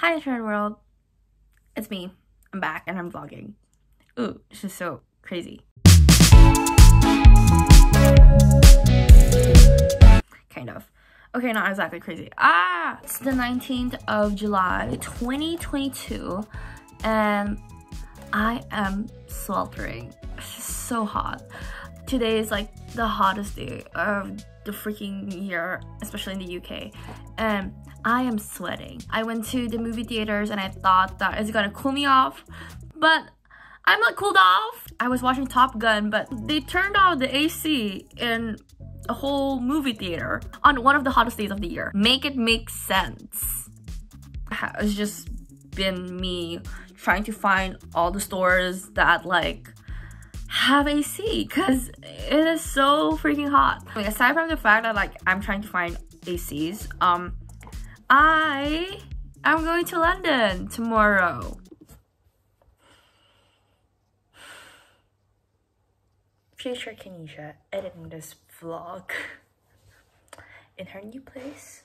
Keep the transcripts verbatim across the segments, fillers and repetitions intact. Hi Trend World, it's me. I'm back and I'm vlogging. Ooh, this is so crazy. Kind of. Okay, not exactly crazy. Ah! It's the nineteenth of July, twenty twenty-two, and I am sweltering. It's just so hot. Today is like the hottest day of the freaking year, especially in the U K, and I am sweating. I went to the movie theaters and I thought that it's gonna cool me off, but I'm not cooled off. I was watching Top Gun, but they turned off the A C in a whole movie theater on one of the hottest days of the year. Make it make sense. It's just been me trying to find all the stores that like have A C because it is so freaking hot. I mean, aside from the fact that like I'm trying to find A Cs, um, I am going to London tomorrow. Future Kenisha editing this vlog in her new place.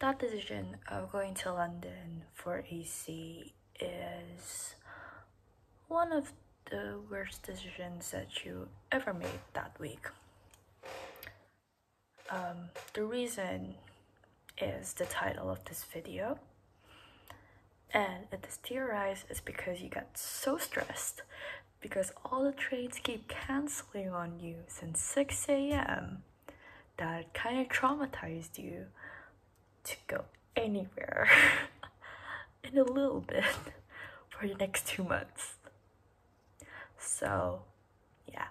That decision of going to London for A C is one of the worst decisions that you ever made that week. Um, the reason is the title of this video, and it is theorized is because you got so stressed because all the trains keep cancelling on you since six A M that it kind of traumatized you to go anywhere in a little bit for the next two months. So yeah,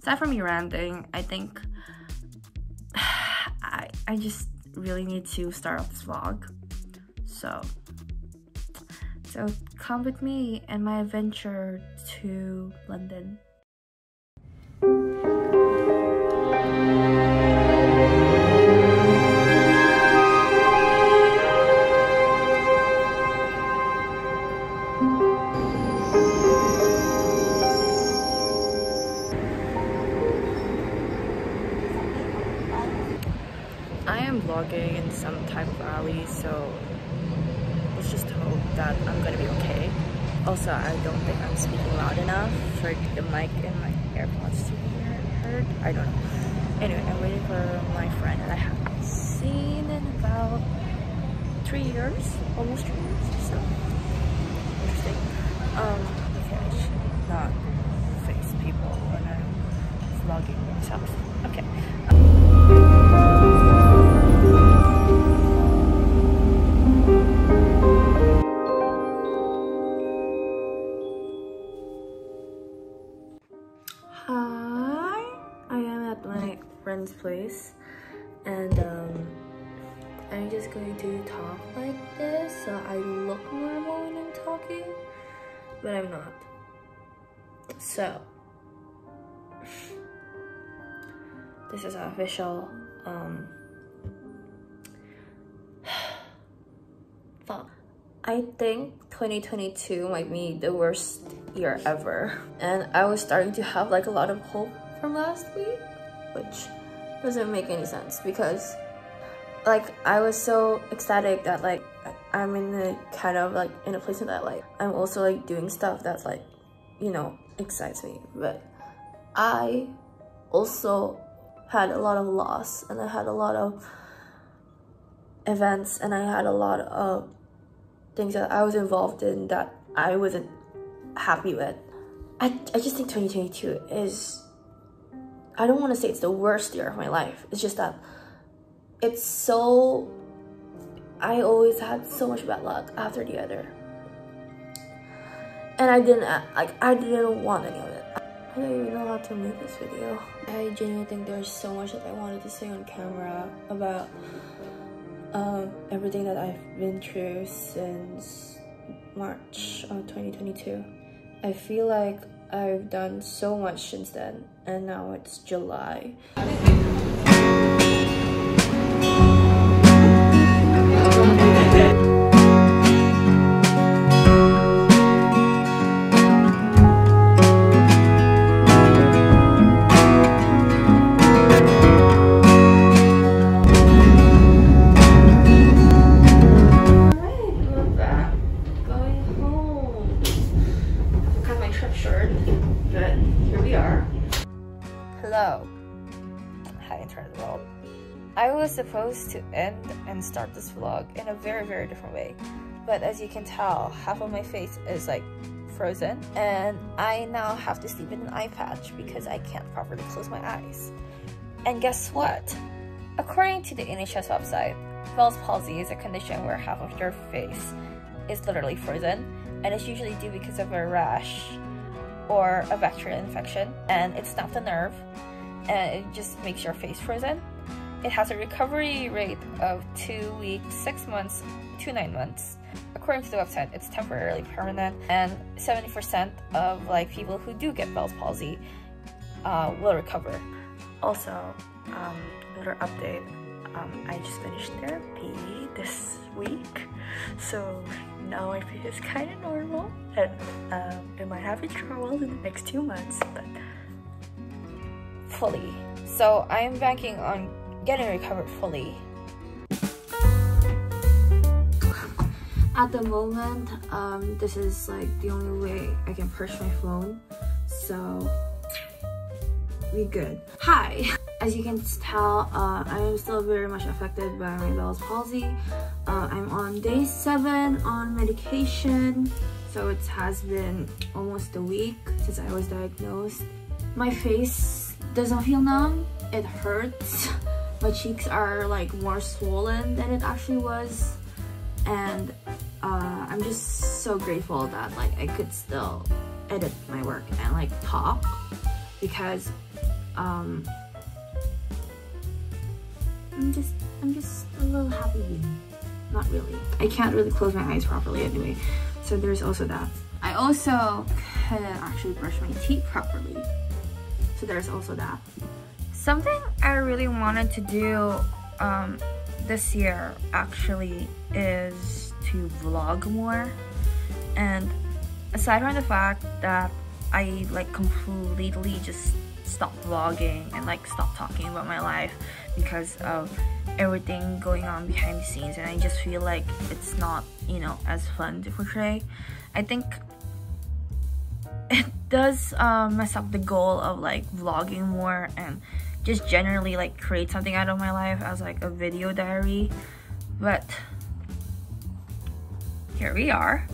aside from me ranting, I think I, I just really need to start off this vlog, so so come with me and my adventure to London. Vlogging in some type of alley, so let's just hope that I'm gonna be okay. Also, I don't think I'm speaking loud enough for the mic and my AirPods to be heard. I don't know. Anyway, I'm waiting for my friend that I haven't seen in about three years, almost three years or so. Interesting. Um, okay, I should not face people when I'm vlogging myself. Okay. Um, place, and um I'm just going to talk like this so I look normal when I'm talking, but I'm not. So this is an official um thought. I think twenty twenty-two might be the worst year ever, and I was starting to have like a lot of hope from last week, which doesn't make any sense because like I was so ecstatic that like I'm in the kind of like in a place that like I'm also like doing stuff that's like, you know, excites me, but I also had a lot of loss, and I had a lot of events, and I had a lot of things that I was involved in that I wasn't happy with. I, I just think twenty twenty-two is, I don't want to say it's the worst year of my life. It's just that it's so, I always had so much bad luck after the other, and I didn't like I didn't want any of it. I don't even know how to make this video. I genuinely think there's so much that I wanted to say on camera about um, everything that I've been through since March of twenty twenty-two. I feel like I've done so much since then, and now it's July. Alright, we're back. in Trend World. I was supposed to end and start this vlog in a very very different way, but as you can tell, half of my face is like frozen, and I now have to sleep in an eye patch because I can't properly close my eyes. And guess what? According to the N H S website, Bell's palsy is a condition where half of your face is literally frozen, and it's usually due because of a rash or a bacterial infection, and it snapped a nerve and it just makes your face frozen. It has a recovery rate of two weeks, six months to nine months. According to the website, it's temporarily permanent, and seventy percent of like people who do get Bell's palsy uh, will recover. Also, um, another update, um, I just finished therapy this week, so now my face is kind of normal, and um, I might have a trial in the next two months, but fully. So I am banking on getting recovered fully. At the moment, um, this is like the only way I can purge my phone, so we good. Hi! As you can tell, uh, I am still very much affected by my Bell's palsy. Uh, I'm on day seven on medication, so it has been almost a week since I was diagnosed. My face doesn't feel numb, it hurts. My cheeks are like more swollen than it actually was, and Uh, I'm just so grateful that like I could still edit my work and like talk, because um, I'm just I'm just a little happy. Not really. I can't really close my eyes properly anyway, so there's also that. I also can actually brush my teeth properly, so there's also that. Something I really wanted to do um, this year actually is to vlog more, and aside from the fact that I like completely just stopped vlogging and like stopped talking about my life because of everything going on behind the scenes, and I just feel like it's not, you know, as fun to portray. I think it does uh, mess up the goal of like vlogging more and just generally like create something out of my life as like a video diary, but here we are.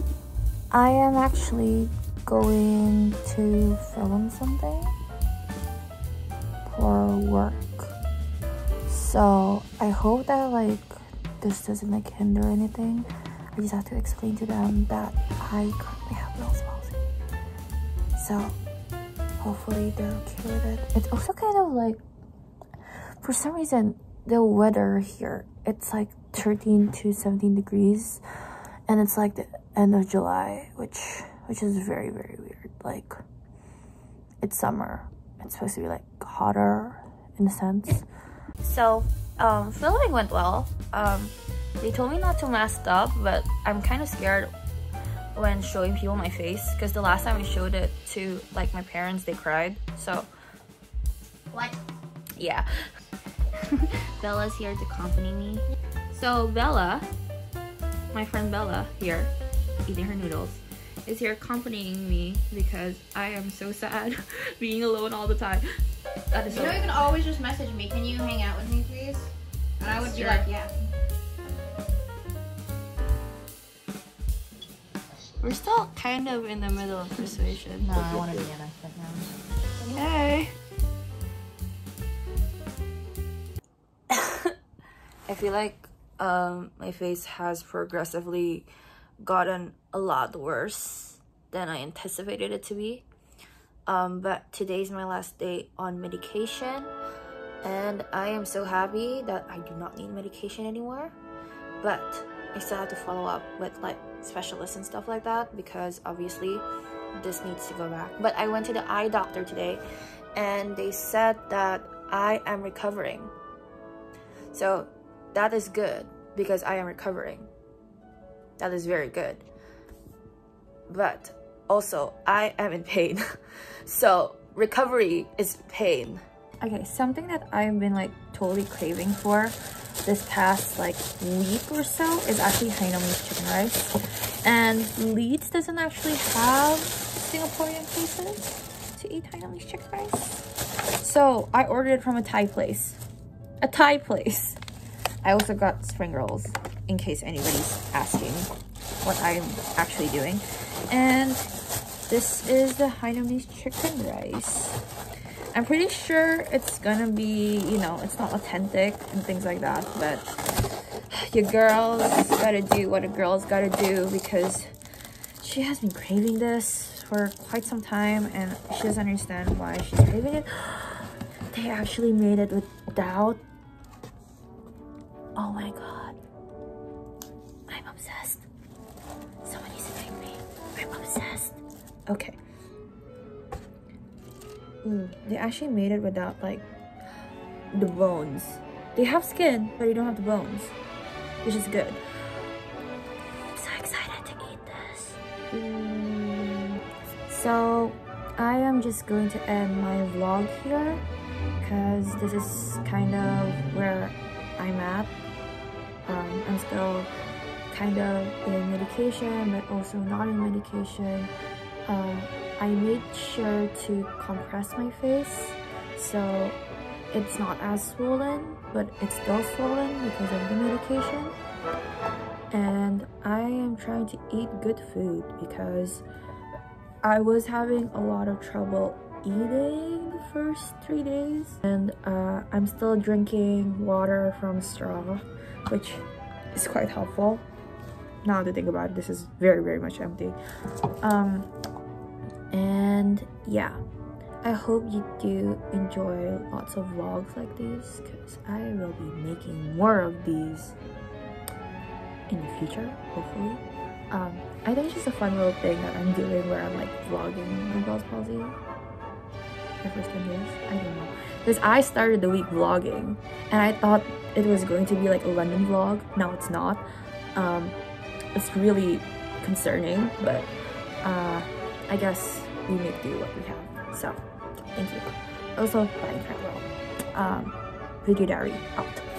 I am actually going to film something for work, so I hope that like this doesn't like hinder anything. I just have to explain to them that I currently have Bell's palsy, so hopefully they're okay with it. It's also kind of like, for some reason, the weather here, it's like thirteen to seventeen degrees, and it's like the end of July, which which is very very weird. Like, it's summer, it's supposed to be like hotter in a sense. So um filming went well. Um they told me not to mess up, but I'm kind of scared when showing people my face, because the last time I showed it to like my parents, they cried. So what? Yeah. Bella's here to accompany me. So Bella, my friend Bella here, eating her noodles, is here accompanying me because I am so sad being alone all the time. That is, you know, you can always just message me, "Can you hang out with me please?" And I would sure. be like, yeah. We're still kind of in the middle of persuasion. No, I want to be an expert now. Hey! I feel like Um, my face has progressively gotten a lot worse than I anticipated it to be. Um, but today's my last day on medication, and I am so happy that I do not need medication anymore. But I still have to follow up with like specialists and stuff like that, because obviously this needs to go back. But I went to the eye doctor today, and they said that I am recovering. So that is good, because I am recovering. That is very good. But also, I am in pain. So recovery is pain. Okay, something that I've been like totally craving for this past like week or so is actually Hainanese chicken rice. And Leeds doesn't actually have Singaporean places to eat Hainanese chicken rice, so I ordered it from a Thai place. a Thai place. I also got spring rolls in case anybody's asking what I'm actually doing. And this is the Hainanese chicken rice. I'm pretty sure it's gonna be, you know, it's not authentic and things like that, but your girl's gotta do what a girl's gotta do, because she has been craving this for quite some time and she doesn't understand why she's craving it. They actually made it without. Oh my god. I'm obsessed. Someone needs to take me. I'm obsessed. Okay. Ooh, they actually made it without like the bones. They have skin, but you don't have the bones, which is good. I'm so excited to eat this. Mm. So I am just going to end my vlog here, because this is kind of where I'm at. Um, I'm still kind of in medication, but also not in medication. Um, I made sure to compress my face, so it's not as swollen, but it's still swollen because of the medication. And I am trying to eat good food because I was having a lot of trouble eating the first three days. And uh, I'm still drinking water from straw, which is quite helpful. Now to think about it, this is very, very much empty. Um, and yeah, I hope you do enjoy lots of vlogs like these, because I will be making more of these in the future, hopefully. um I think it's just a fun little thing that I'm doing, where I'm like vlogging my Bell's palsy the first ten days. I don't know, because I started the week vlogging and I thought it was going to be like a London vlog. Now it's not. Um it's really concerning, but uh I guess we make do what we have. So, thank you. Also, buying Trend World. Um, video diary out.